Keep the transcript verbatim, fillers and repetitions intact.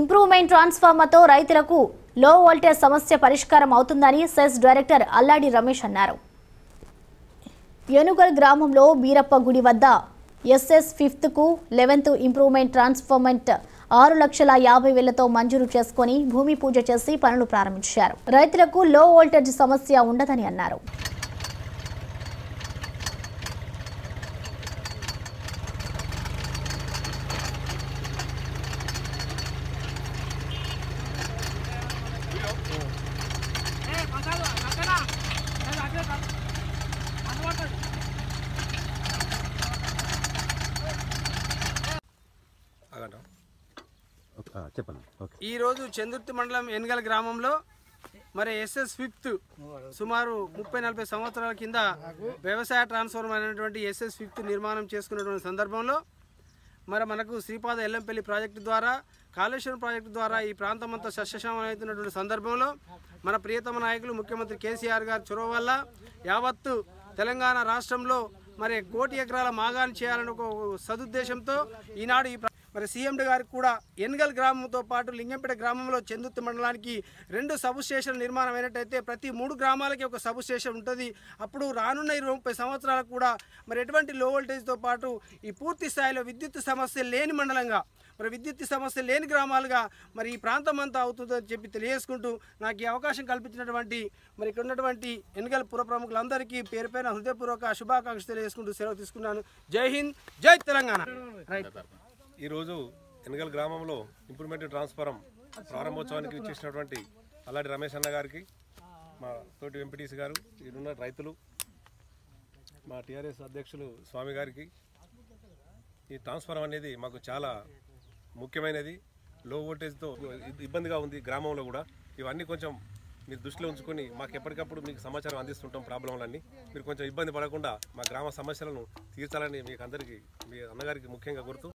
Improvement transformer తో రైతులకు లో వోల్టేజ్ సమస్య పరిష్కారం అవుతుందని సెస్ డైరెక్టర్ అల్లాడి రమేష్ అన్నారు. ఏనుగల్ గ్రామంలో బీరప్ప గుడి వద్ద ఎస్ఎస్ ఫిఫ్త్ కు లెవెన్త్ ఇంప్రూవ్‌మెంట్ ట్రాన్స్‌ఫార్మర్ ఆరు లక్షల యాభై వేల తో మంజూరు చేసుకొని భూమి పూజ చేసి పనులు ప్రారంభించారు. రైతులకు లో వోల్టేజ్ సమస్య ఉండదని అన్నారు. चंदुर्ति मंडलम एनगल ग्राम मरे एसएस फिफ्थ सुमारु मुफ्ई नलभ संवत्सराल किंदा व्यवसाय ट्रांसफार्मर एसएस फिफ्थ निर्माण चेसुकुन्न संदर्भंलो मरे मनकु श्रीपाद एल्लंपल्ली प्राजेक्ट द्वारा कालेश्वरम प्राजेक्ट द्वारा ई प्रांतमंता सस्यश्यामलमैतुन्न संदर्भंलो मन प्रियतम नायकुलु मुख्यमंत्री केसीआर गारी चोरव वल्ल यावत्तु तेलंगाण राष्ट्रंलो मरे कोटि एकराल मागानि चेयालनि ओक सदुद्देशंतो ईनाडु ई మరి సీఎండి గారికి కూడా ఎన్గల్ గ్రామంతో పాటు లింగంపేట గ్రామంలో చెందుర్తి మండలానికి రెండు సబ్ స్టేషన్ నిర్మాణం అయినట్లయితే ప్రతి మూడు గ్రామాలకి ఒక సబ్ స్టేషన్ ఉంటుంది. అప్పుడు రానున్న ఇరవై సంవత్సరాలకు కూడా మరి ఎటువంటి లో వోల్టేజ్ తో పాటు ఈ పూర్తి స్థాయిలో విద్యుత్ సమస్య లేని మండలంగా మరి విద్యుత్ సమస్య లేని గ్రామాలుగా మరి ఈ ప్రాంతమంతా అవుతుందని చెప్పి తెలియజేసుకుంటూ నాకు ఈ అవకాశం కల్పించినటువంటి మరి ఇక్కడ ఉన్నటువంటి ఎన్గల్ పుర ప్రముఖులందరికీ పేరుపైన హృదయపూర్వక శుభాకాంక్షలు తెలియజేసుకుంటూ సెలవు తీసుకున్నాను. జై హింద్, జై తెలంగాణ. రైట్, ఈ రోజు ఎనగల్ గ్రామంలో ఇంప్రూవ్‌మెంట్ ట్రాన్స్‌ఫార్మర్ ప్రారంభోత్సవానికి విచ్చేసినటువంటి అల్లాడి రమేష్ అన్న గారికి, మా తోటి ఎంపీటీసీ గారు, ఇరున్న రైతులు, మా టీఆర్ఎస్ అధ్యక్షులు స్వామి గారికి, ఈ ట్రాన్స్‌ఫార్మర్ అనేది మాకు చాలా ముఖ్యమైనది. లో వోల్టేజ్ తో ఇబ్బందిగా ఉంది గ్రామంలో కూడా. ఇవన్నీ కొంచెం మీరు దృష్టిలో ఉంచుకొని మాకు ఎప్పటికప్పుడు మీకు సమాచారం అందిస్తుంటాం. ప్రాబ్లంలన్నీ మీరు కొంచెం ఇబ్బంది పడకుండా మా గ్రామ సమస్యలను తీర్చాలని మీకు అందరికీ మీ అన్నగారికి ముఖ్యంగా కోరుతూ.